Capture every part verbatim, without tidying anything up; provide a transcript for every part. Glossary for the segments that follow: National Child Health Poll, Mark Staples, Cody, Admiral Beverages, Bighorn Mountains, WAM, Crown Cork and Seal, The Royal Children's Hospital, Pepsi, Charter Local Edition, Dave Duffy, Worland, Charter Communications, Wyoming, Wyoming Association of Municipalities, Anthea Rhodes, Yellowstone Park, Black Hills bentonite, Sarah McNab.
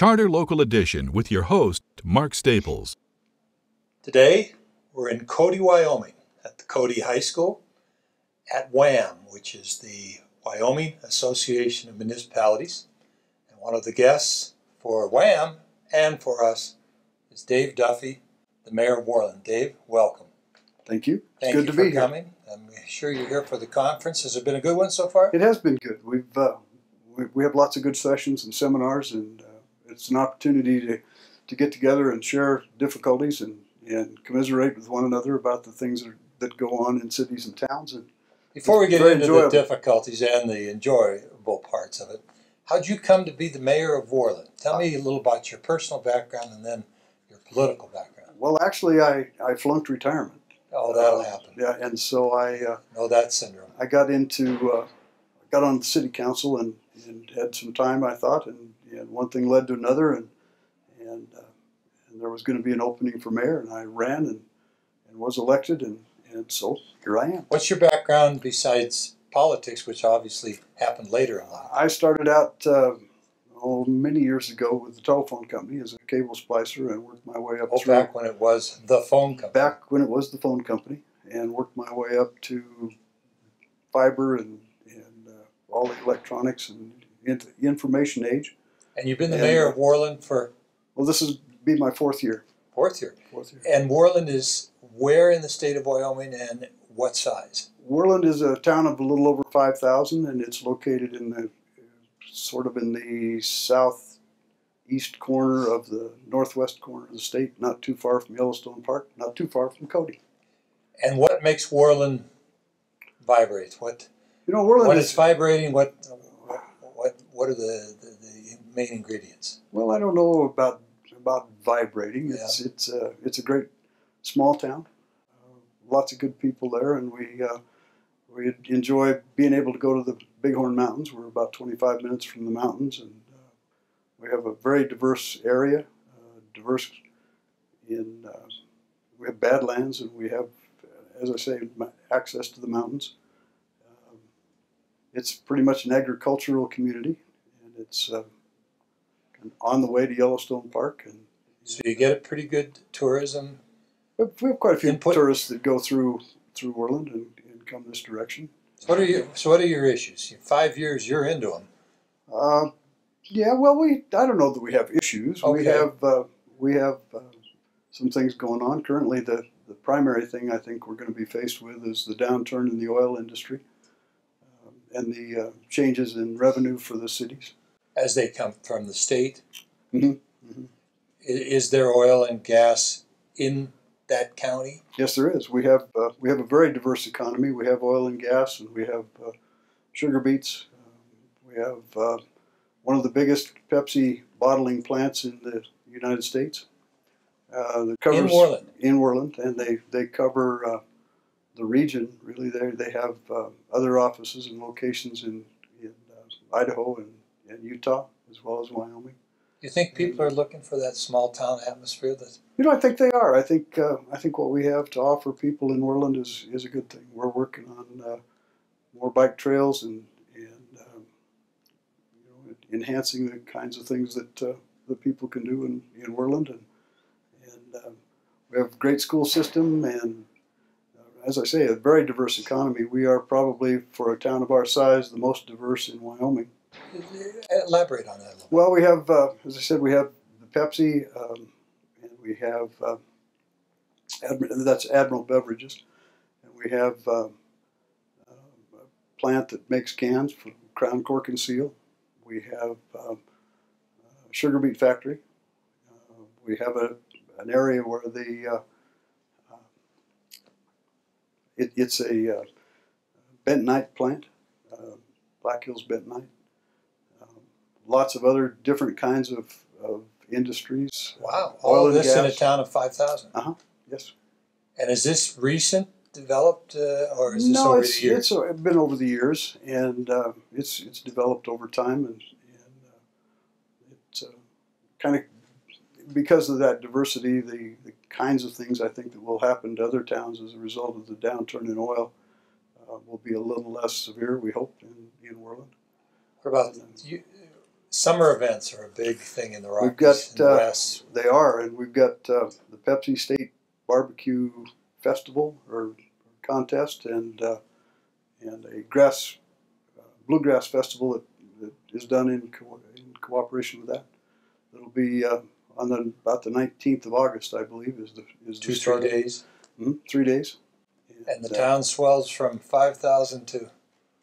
Charter Local Edition with your host, Mark Staples. Today, we're in Cody, Wyoming, at the Cody High School, at WAM, which is the Wyoming Association of Municipalities. And one of the guests for WAM and for us is Dave Duffy, the mayor of Worland. Dave, welcome. Thank you. Thank it's good you to for be here. Coming. I'm sure you're here for the conference. Has it been a good one so far? It has been good. We've uh, we, we have lots of good sessions and seminars, and uh, it's an opportunity to, to get together and share difficulties and, and commiserate with one another about the things that, are, that go on in cities and towns. And before we get into enjoyable. the difficulties and the enjoyable parts of it, how'd you come to be the mayor of Worland? Tell me a little about your personal background and then your political background. Well, actually, I, I flunked retirement. Oh, that'll uh, happen. Yeah, and so I... Uh, know that syndrome. I got into... Uh, got on the city council and, and had some time, I thought, and, and one thing led to another, and and, uh, and there was going to be an opening for mayor, and I ran and, and was elected, and, and so here I am. What's your background besides politics, which obviously happened later in life? I started out uh, oh, many years ago with the telephone company as a cable splicer and worked my way up oh, through... back when it was the phone company. Back when it was the phone company, and worked my way up to fiber and all the electronics and into the information age. And you've been the and, mayor of Worland for? Well, this is be my fourth year. Fourth year. Fourth year. And Worland is where in the state of Wyoming, and what size? Worland is a town of a little over five thousand, and it's located in the sort of in the southeast corner of the northwest corner of the state, not too far from Yellowstone Park, not too far from Cody. And what makes Worland vibrate? What? You know, Worland what is, is vibrating? What, what, what are the, the, the main ingredients? Well, I don't know about about vibrating. Yeah. It's it's a it's a great small town. Uh, lots of good people there, and we uh, we enjoy being able to go to the Bighorn Mountains. We're about twenty-five minutes from the mountains, and uh, we have a very diverse area. Uh, diverse in uh, we have badlands, and we have, as I say, access to the mountains. It's pretty much an agricultural community, and it's uh, on the way to Yellowstone Park. And so you get a pretty good tourism. We have quite a few input. tourists that go through through Worland and, and come this direction. So what are you? So what are your issues? Five years, you're into them. Uh, yeah. Well, we. I don't know that we have issues. Okay. We have uh, we have uh, some things going on currently. The the primary thing I think we're going to be faced with is the downturn in the oil industry and the uh, changes in revenue for the cities. As they come from the state? Mm-hmm. Mm-hmm. Is there oil and gas in that county? Yes, there is. We have uh, we have a very diverse economy. We have oil and gas, and we have uh, sugar beets. Um, we have uh, one of the biggest Pepsi bottling plants in the United States. Uh, that covers, in Worland? In Worland, and they, they cover... Uh, the region, really. They they have uh, other offices and locations in, in uh, Idaho and, and Utah, as well as Wyoming. You think people and, are looking for that small town atmosphere? That's you know, I think they are. I think uh, I think what we have to offer people in Worland is is a good thing. We're working on uh, more bike trails and and um, you know, enhancing the kinds of things that uh, the people can do in in Worland, and and uh, we have a great school system and. As I say, a very diverse economy. We are probably, for a town of our size, the most diverse in Wyoming. Elaborate on that a little bit. Well, we have, uh, as I said, we have the Pepsi, um, and we have, uh, Admi that's Admiral Beverages, and we have uh, a plant that makes cans for Crown Cork and Seal. We have uh, a sugar beet factory. Uh, we have a, an area where the... Uh, It, it's a uh, bentonite plant, uh, Black Hills bentonite. Um, lots of other different kinds of, of industries. Wow, uh, all of this gas. In a town of five thousand. Uh huh. Yes. And is this recent developed, uh, or is this no, over it's, the years? No, it's been over the years, and uh, it's it's developed over time, and, and uh, it's uh, kind of. Because of that diversity, the, the kinds of things I think that will happen to other towns as a result of the downturn in oil uh, will be a little less severe, we hope, in, in Worland. What about you, Summer events are a big thing in the Rockies. We've got, and uh, West. They are, and we've got uh, the Pepsi State Barbecue Festival or contest, and uh, and a grass uh, bluegrass festival that, that is done in, co in cooperation with that. It'll be uh, on the, about the nineteenth of August, I believe, is the is two the three days. Mm-hmm, three days. And, and the uh, town swells from five thousand to.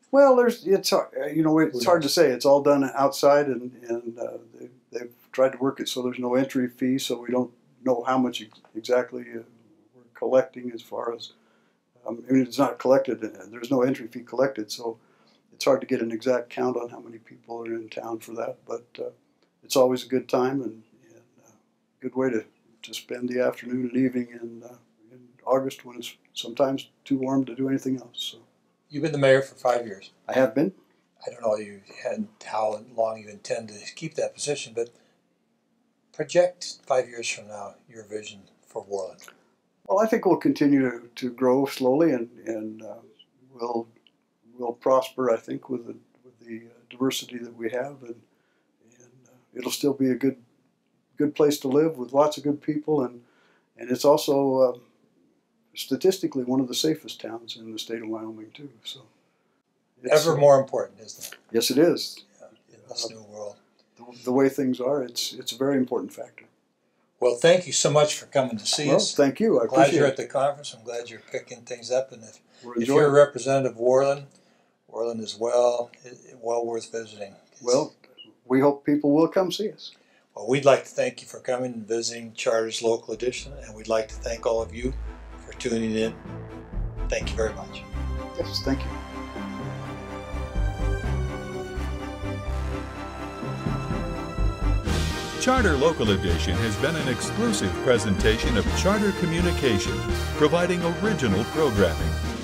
Well, there's it's you know it's hard to say. It's all done outside, and and uh, they, they've tried to work it so there's no entry fee, so we don't know how much ex exactly uh, we're collecting as far as. Um, I mean, it's not collected. There's no entry fee collected, so it's hard to get an exact count on how many people are in town for that. But uh, it's always a good time and, and a good way to to spend the afternoon and evening in uh, in August when it's sometimes too warm to do anything else. So. You've been the mayor for five years. I have been. I don't know you had, how long you intend to keep that position, but project five years from now your vision for Worland. Well, I think we'll continue to, to grow slowly, and and uh, we'll we'll prosper. I think with the, with the diversity that we have, and and uh, it'll still be a good good place to live with lots of good people, and and it's also. Uh, Statistically, one of the safest towns in the state of Wyoming, too. So, it's, ever more important, isn't it? Yes, it is. Yeah, in this uh, new world, the, the way things are, it's it's a very important factor. Well, thank you so much for coming to see well, us. Thank you. I I'm glad you're it. at the conference. I'm glad you're picking things up. And if, if you're a representative of Worland, Worland is well well worth visiting. It's, well, we hope people will come see us. Well, we'd like to thank you for coming and visiting Charter's Local Edition, and we'd like to thank all of you. Tuning in. Thank you very much. Yes, thank you. Charter Local Edition has been an exclusive presentation of Charter Communications, providing original programming.